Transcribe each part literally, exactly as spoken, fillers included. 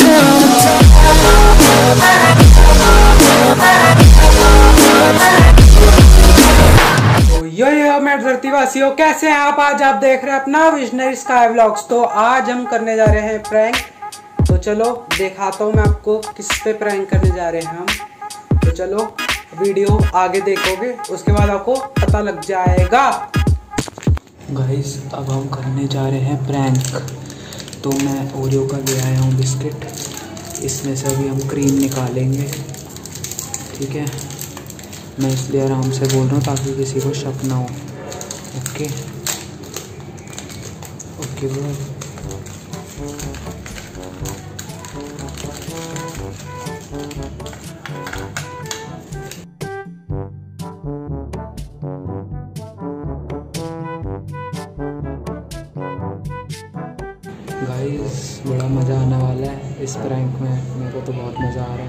यो यो मैं धरतीवासियों, कैसे हैं आप? आज आप देख रहे हैं अपना विजनरी स्काई व्लॉग्स। तो आज हम करने जा रहे हैं प्रैंक। तो चलो दिखाता हूँ मैं आपको किस पे प्रैंक करने जा रहे हैं हम। तो चलो वीडियो आगे देखोगे, उसके बाद आपको पता लग जाएगा। गाइस अब हम करने जा रहे हैं प्रैंक। तो मैं ओरियो का ले आया हूँ बिस्किट, इसमें से अभी हम क्रीम निकालेंगे। ठीक है, मैं इसलिए आराम से बोल रहा हूँ ताकि किसी को शक ना हो। ओके ओके बोल। गाइस बड़ा मज़ा आने वाला है इस प्रैंक में। मेरे को तो बहुत मज़ा आ रहा है,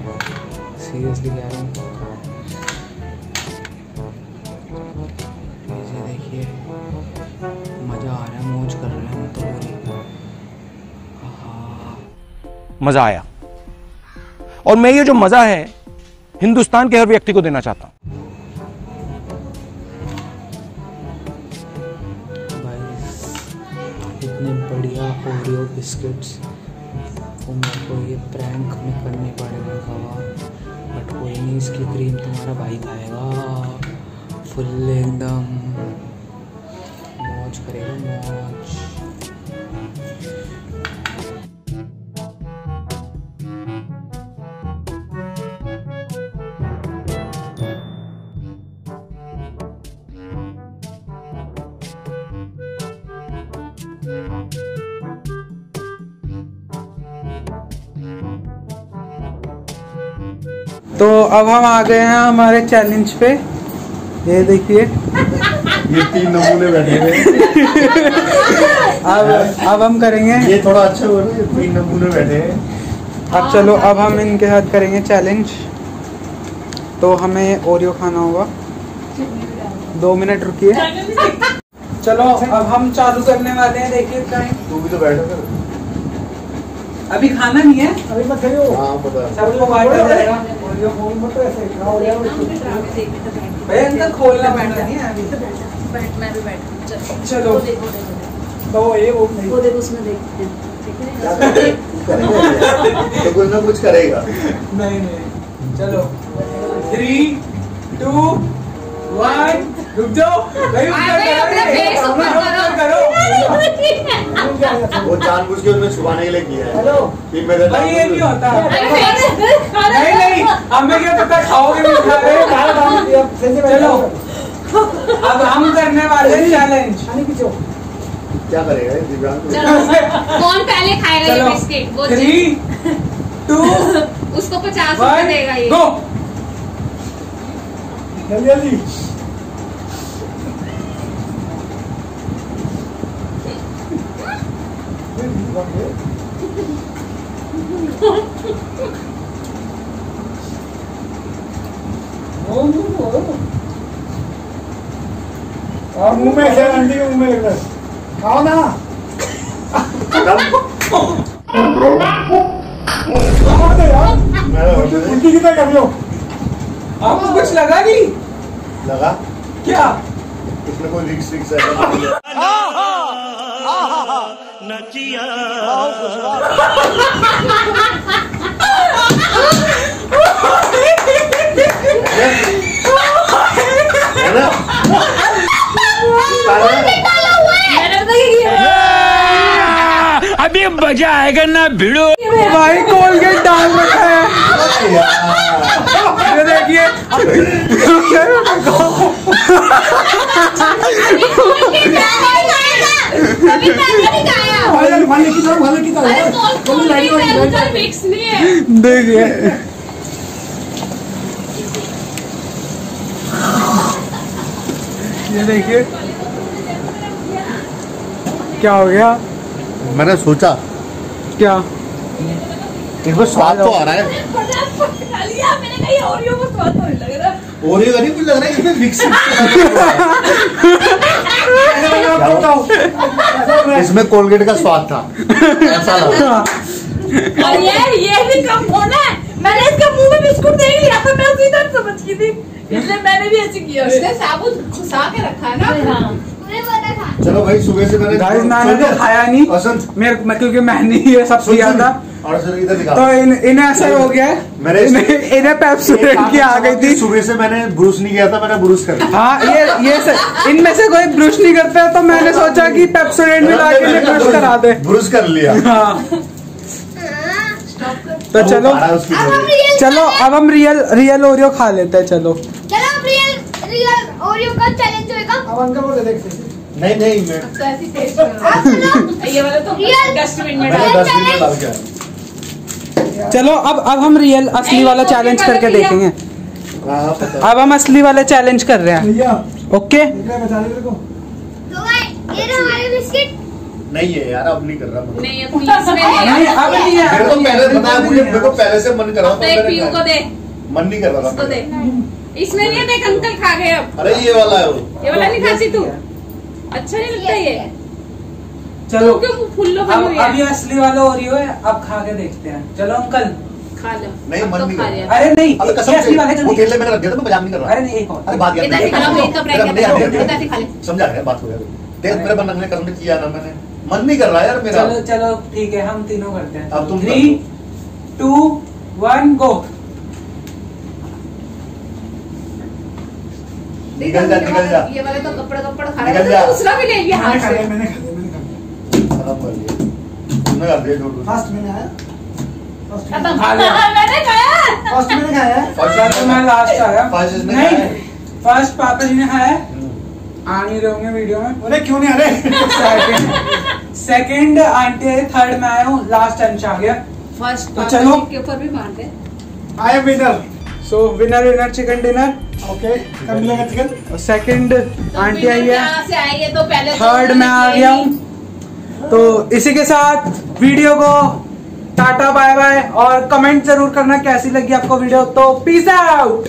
सीरियसली कह रहा हूँ। ये देखिए मज़ा आ रहा है, मौज कर रहे हैं तो। मज़ा आया, और मैं ये जो मज़ा है हिंदुस्तान के हर व्यक्ति को देना चाहता हूँ। इतने बढ़िया ओरियो बिस्किट्स तो मेरे को ये प्रैंक में करने पड़ेगा खावा। बट कोई नहीं, इसकी क्रीम तुम्हारा भाई खाएगा फुल एकदम। मौज करेगा मौज। तो अब हम आ गए हैं हमारे चैलेंज पे। ये देखिए ये तीन नमूने बैठे हैं। अब अब हम करेंगे, ये थोड़ा अच्छा हो रहा है, तीन नमूने बैठे हैं। अब चलो अब हम इनके साथ करेंगे चैलेंज। तो हमें ओरियो खाना होगा। दो मिनट रुकिए। चलो अब हम चालू करने वाले हैं। देखिए तू भी तो बैठो, अभी खाना नहीं है, अभी मत करियो। हां पता है सब लोग आ जाएगा। ओरियो फोन मत ऐसे खा, ओरियो भैया अंदर खोलना बैठना नहीं है, अभी तो बैठना है, बैठ। चलो देखो देखो, तो ये वो नहीं, वो देखो उसमें देखते हैं। ठीक है, तो कोई ना कुछ करेगा। नहीं नहीं, चलो थ्री टू वन। रुक जाओ, नहीं करो वो जानबूझ के उनमें छुपाने के लिए किया है। हेलो ये नहीं होता, नहीं नहीं हमें क्या पता खाओगे भी खा रहे। चलो अब हम करने वाले हैं चैलेंज। क्या करेगा दिव्यांग, कौन पहले खाएगा ये बिस्किट? वो थ्री टू, उसको पचास रुपए देगा ये। गो जल्दी जल्दी। मुंह में ऐसे अंडी मुंह में लग रहा है, खाओ ना। उल्टी कितना कर लो। आपको कुछ लगा नहीं? लगा क्या? इसमें कोई रिक्स रिक्स है नचिया। अभी मजा आएगा ना भिड़ो भाई, खोल के डाल रखा है। देखिए देखिए ये देखिए क्या हो गया। मैंने सोचा क्या इनको स्वाद तो आ रहा है, ओरियो को स्वाद तो लग रहा है। ओरियो का नहीं कुछ लग रहा है, इसमें मिक्स इसमें कोलगेट का स्वाद था ऐसा लगा। और ये ये कर समझ की थी, इसलिए मैंने भी ऐसे किया, उसने साबुत घुसा के रखा ना। हाँ। चलो भाई सुबह से मैंने गाइस मैंने तो खाया नहीं मेरे मैं क्योंकि मैंने ये सब किया था तो इन्हें असर हो गया। मैंने इन्हें पेप्सी की आ गई थी। सुबह से मैंने ब्रूस नहीं किया था, मैंने ब्रूस कर दिया। हाँ ये ये इनमें से कोई ब्रूस नहीं करता तो मैंने सोचा कि पेप्सोडेंट में लाके इन्हें ब्रूस करा दे, ब्रूस कर लिया। हाँ तो चलो चलो अब हम रियल रियल ओरियो खा लेते हैं। चलो चलो रियल रियल ओरियो का चैलेंज होएगा। अब अंकल बोले देख सकते नहीं नहीं मैं तो ऐसे टेस्ट करो ये वाला तो डस्टबिन में डाल दिया। चलो अब अब हम रियल असली वाला चैलेंज करके देखेंगे। अब हम असली वाला चैलेंज कर रहे हैं। ओके नहीं है यार अब नहीं कर रहा मैं। नहीं अब नहीं है, मेरे को पहले पता है, मुझे मेरे को पहले से मन कर रहा था। एक पीयू को दे, मन नहीं कर रहा था दे। इसमें नहीं देख अंकल खा गए अब। अरे ये वाला है वो, ये वाला नहीं खाती तू, अच्छा नहीं लगता ये। चलो फुल्लो फुल्लो अब ये असली वाला ओरियो है, अब खा के देखते हैं। चलो अंकल खा लो। नहीं मन नहीं कर रहा। अरे नहीं असली वाला है, तेल मैंने रख दिया था, मैं बजाम नहीं कर रहा। अरे नहीं एक और, अरे बात याद है, समझा है बात हो गया। तेल मेरे बन रखने कसम किया ना मैंने, मन नहीं कर रहा यार मेरा। चलो चलो ठीक है हम तीनों करते हैं। अब तुम थ्री टू वन गो। निकल जा निकल जा, ये वाला तो कपड़ा कपड़ा खा रहा है, दूसरा भी ले लिया हाथ से। मैंने खा लिया, मैंने खा लिया, खराब कर लिया तुमने। अब ब्रेड छोड़ फास्ट मैंने आया फास्ट मैंने खाया फास्ट मैंने खाया फास्ट मैं लास्ट आया फास्ट ने खाया फास्ट पापा जी ने खाया। आ नहीं रहे होंगे वीडियो में, अरे क्यों नहीं आ रहे। सेकेंड आंटी, थर्ड में आया हूँ, लास्ट अंश आ गया। फर्स्ट तो चलो के ऊपर भी मार दे। I am winner. So winner winner chicken dinner. Okay कब मिलेगा चिकन? सेकेंड आंटी आई है, तो पहले थर्ड में आ गया हूँ। तो इसी के साथ वीडियो को टाटा बाय बाय, और कमेंट जरूर करना कैसी लगी आपको वीडियो। तो पीस आउट।